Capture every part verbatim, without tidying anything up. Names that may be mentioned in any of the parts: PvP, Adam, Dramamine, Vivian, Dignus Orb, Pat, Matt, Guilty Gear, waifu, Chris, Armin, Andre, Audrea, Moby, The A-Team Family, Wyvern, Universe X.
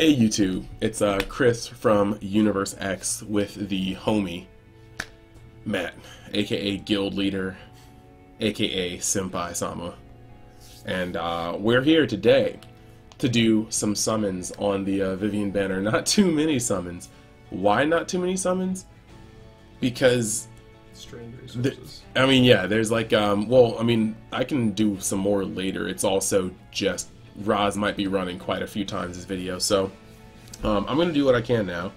Hey YouTube, it's uh, Chris from Universe X with the homie, Matt, aka Guild Leader, aka Senpai Sama. And uh, we're here today to do some summons on the uh, Vivian banner. Not too many summons. Why not too many summons? Because... strained resources. I mean, yeah, there's like, um, well, I mean, I can do some more later. It's also just... Roz might be running quite a few times this video, so um, I'm going to do what I can now,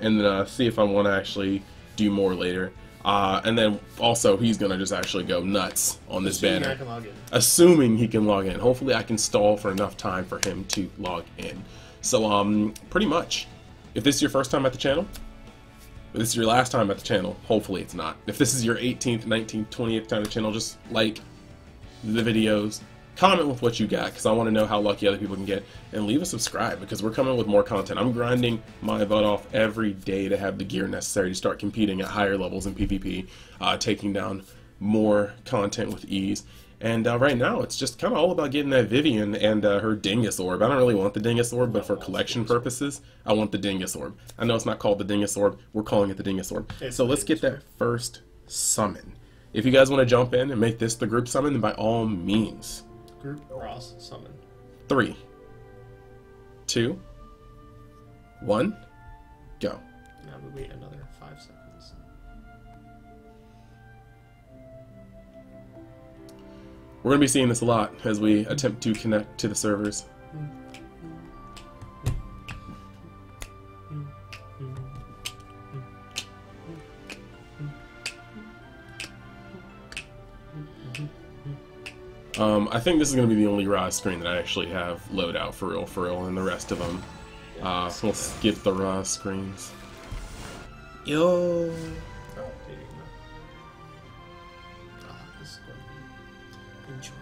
and then uh, see if I want to actually do more later. Uh, and then also, he's going to just actually go nuts on this assuming banner. I can log in. Assuming he can log in. Hopefully I can stall for enough time for him to log in. So, um, pretty much, if this is your first time at the channel, if this is your last time at the channel, hopefully it's not. If this is your eighteenth, nineteenth, twentieth time at the channel, just like the videos. Comment with what you got, because I want to know how lucky other people can get, and leave a subscribe, because we're coming with more content. I'm grinding my butt off every day to have the gear necessary to start competing at higher levels in PvP, uh, taking down more content with ease. And uh, right now, it's just kind of all about getting that Vivian and uh, her Dignus Orb. I don't really want the Dignus Orb, but for collection purposes, I want the Dignus Orb. I know it's not called the Dignus Orb, we're calling it the Dignus Orb. So let's get that first summon. If you guys want to jump in and make this the group summon, then by all means. Group Ross summon. Three, two, one, go. Now we wait another five seconds. We're going to be seeing this a lot as we attempt to connect to the servers. Um, I think this is going to be the only Roz screen that I actually have load out for real, for real, and the rest of them. Yeah, uh, so we'll skip the Roz screens. Yo! Oh, there you go. Oh, this is going to be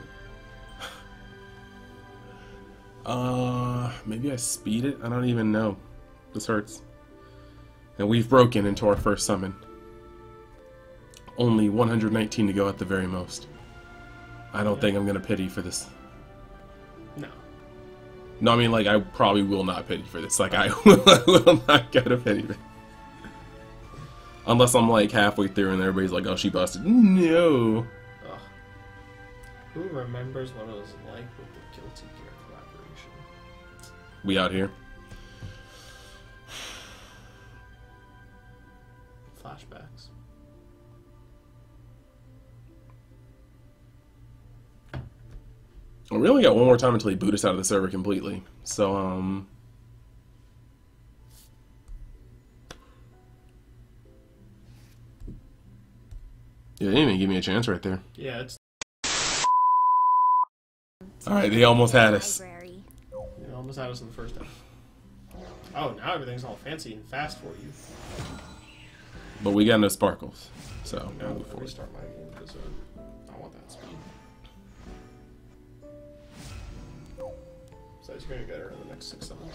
enjoyable. uh, maybe I speed it? I don't even know. This hurts. And we've broken into our first summon. Only one hundred nineteen to go at the very most. I don't yeah. think I'm going to pity for this. No. No, I mean, like, I probably will not pity for this. Like, I will, I will not go to pity for it. Unless I'm, like, halfway through and everybody's like, oh, she busted. No. Ugh. Who remembers what it was like with the Guilty Gear collaboration? We out here. Flashbacks. We only got one more time until he boot us out of the server completely. So, um... yeah, they didn't even give me a chance right there. Yeah, it's... Alright, they almost had us. They almost had us in the first time. Oh, now everything's all fancy and fast for you. But we got no sparkles. So, now we'll restart my game because uh, I want that speed. So he's going to get her in the next six summons.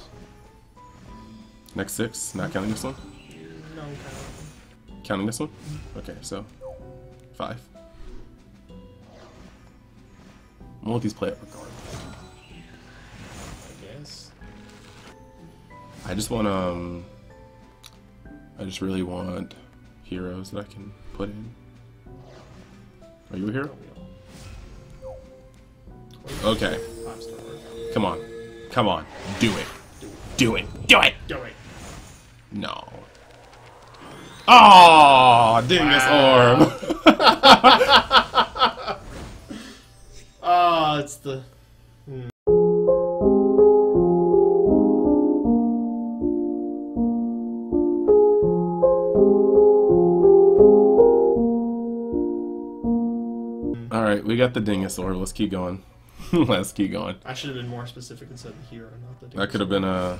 Next six? Not counting this one? No, I'm counting. Counting this one? Okay, so five. I'm going to let these play out regardless. I guess. I just want, um... I just really want heroes that I can put in. Are you a hero? Okay. Come on. Come on, do it. Do it. Do it. Do it. No. Oh, Dignus wow. Orb. Oh, it's the. Hmm. All right, we got the Dignus Orb. Let's keep going. Let's keep going. I should have been more specific and said the hero, not the Dignus. That could have been a,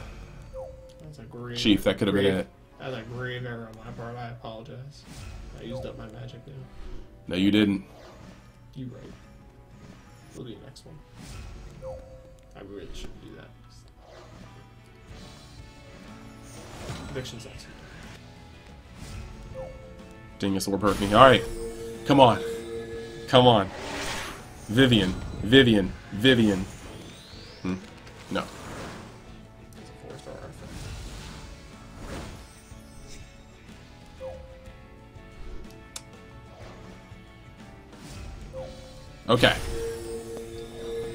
That's a grave, chief. That could have grave, been it. That's a grave error on my part. I apologize. I used up my magic now. No, you didn't. You right. We'll do the next one. I really shouldn't do that. Eviction's next. Dignus Orb hurt me. All right, come on, come on, Vivian. Vivian, Vivian. Hmm. No. It's a four star. Okay.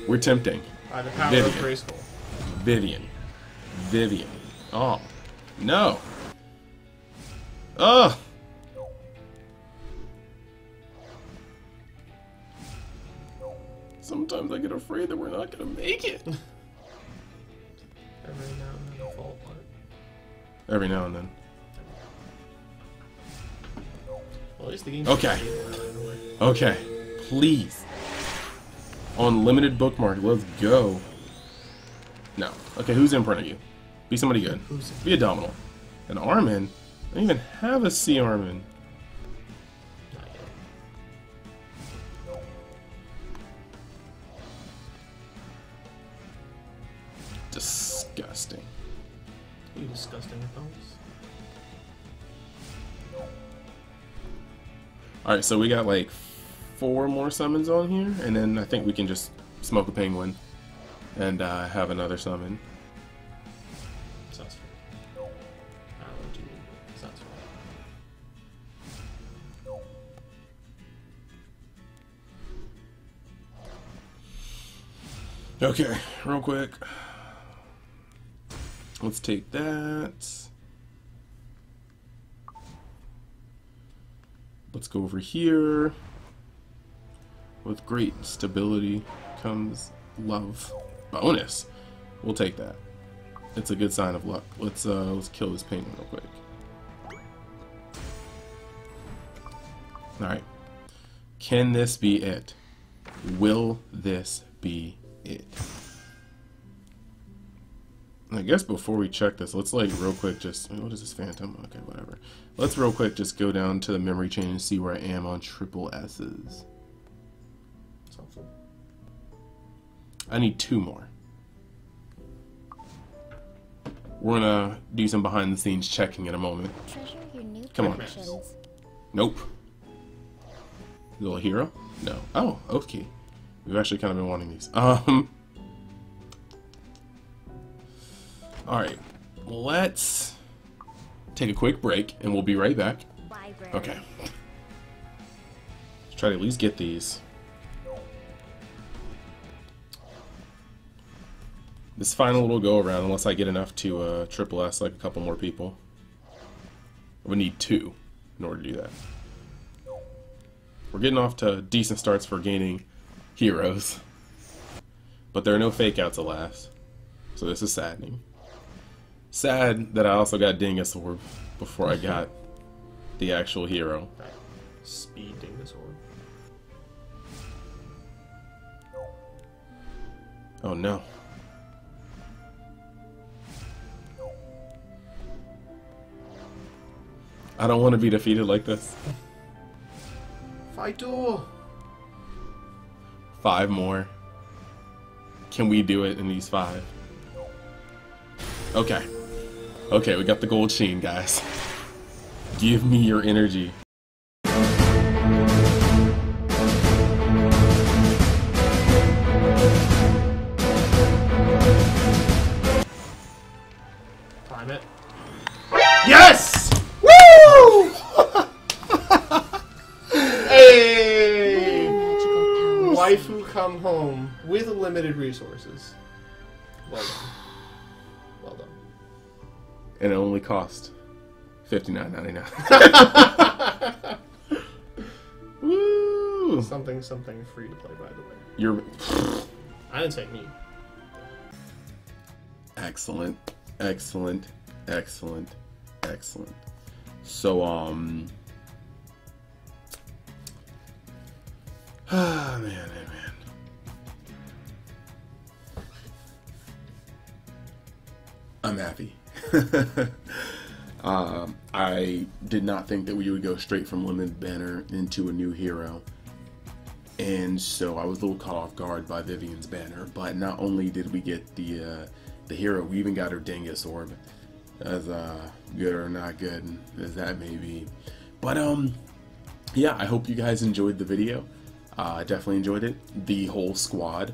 We're tempting. By the power Vivian. of graceful. Vivian. Vivian. Oh. No. Ugh. Sometimes I get afraid that we're not going to make it. Every now and then I fall apart. Every now and then. Well, at least the game okay. Okay. Please. Unlimited bookmark. Let's go. No. Okay, who's in front of you? Be somebody good. Who's Be Abdominal. And Armin? I don't even have a C Armin. Not yet. Disgusting. You disgusting fellas. Alright, so we got like four more summons on here, and then I think we can just smoke a penguin and uh, have another summon. Okay, real quick. Let's take that. Let's go over here. With great stability comes love. Bonus. We'll take that. It's a good sign of luck. Let's uh let's kill this penguin real quick. Alright. Can this be it? Will this be it. I guess before we check this, let's like real quick just what is this phantom? Okay, whatever. Let's real quick just go down to the memory chain and see where I am on triple S's. Something. I need two more. We're gonna do some behind the scenes checking in a moment. Treasure your new Come on. Nope. Little hero? No. Oh, okay. We've actually kind of been wanting these. Um. Alright. Let's take a quick break and we'll be right back. Okay. Let's try to at least get these. This final little go around, unless I get enough to uh, triple S like a couple more people. We need two in order to do that. We're getting off to decent starts for gaining heroes, but there are no fake outs alas, so this is saddening. Sad that I also got Dignus Orb before I got the actual hero. Speed Dignus Orb. Oh no. I don't want to be defeated like this. Fight all. Five more. Can we do it in these five? Okay. Okay, we got the gold chain, guys. Give me your energy. Climb it. Yes! Woo! Waifu come home with limited resources. Well done. Well done. And it only cost fifty-nine ninety-nine. Woo! Something something free to play, by the way. You're. I didn't say me. Excellent, excellent, excellent, excellent. So um. Ah, man, man, man. I'm happy. um, I did not think that we would go straight from Limited Banner into a new hero. And so I was a little caught off guard by Vivian's banner. But not only did we get the uh, the hero, we even got her Dignus Orb. As uh, good or not good as that may be. But, um, yeah, I hope you guys enjoyed the video. I uh, definitely enjoyed it. The whole squad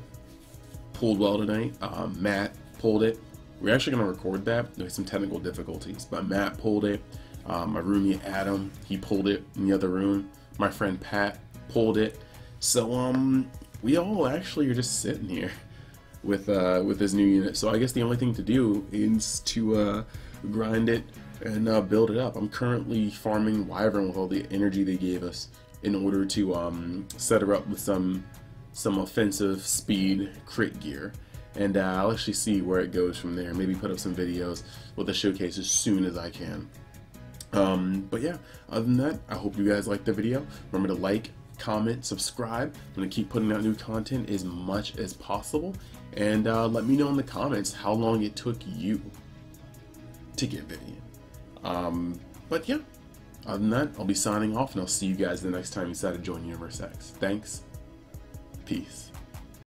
pulled well tonight. Uh, Matt pulled it. We're actually going to record that. There was some technical difficulties, but Matt pulled it. Um, my roomie Adam, he pulled it in the other room. My friend Pat pulled it. So um, we all actually are just sitting here with uh, with this new unit. So I guess the only thing to do is to uh, grind it and uh, build it up. I'm currently farming Wyvern with all the energy they gave us in order to um, set her up with some some offensive speed crit gear. And uh, I'll actually see where it goes from there. Maybe put up some videos with a showcase as soon as I can. Um, but yeah, other than that, I hope you guys liked the video. Remember to like, comment, subscribe. I'm going to keep putting out new content as much as possible. And uh, let me know in the comments how long it took you to get Vivian. Um, but yeah, other than that, I'll be signing off, and I'll see you guys the next time you decide to join Universe X. Thanks. Peace.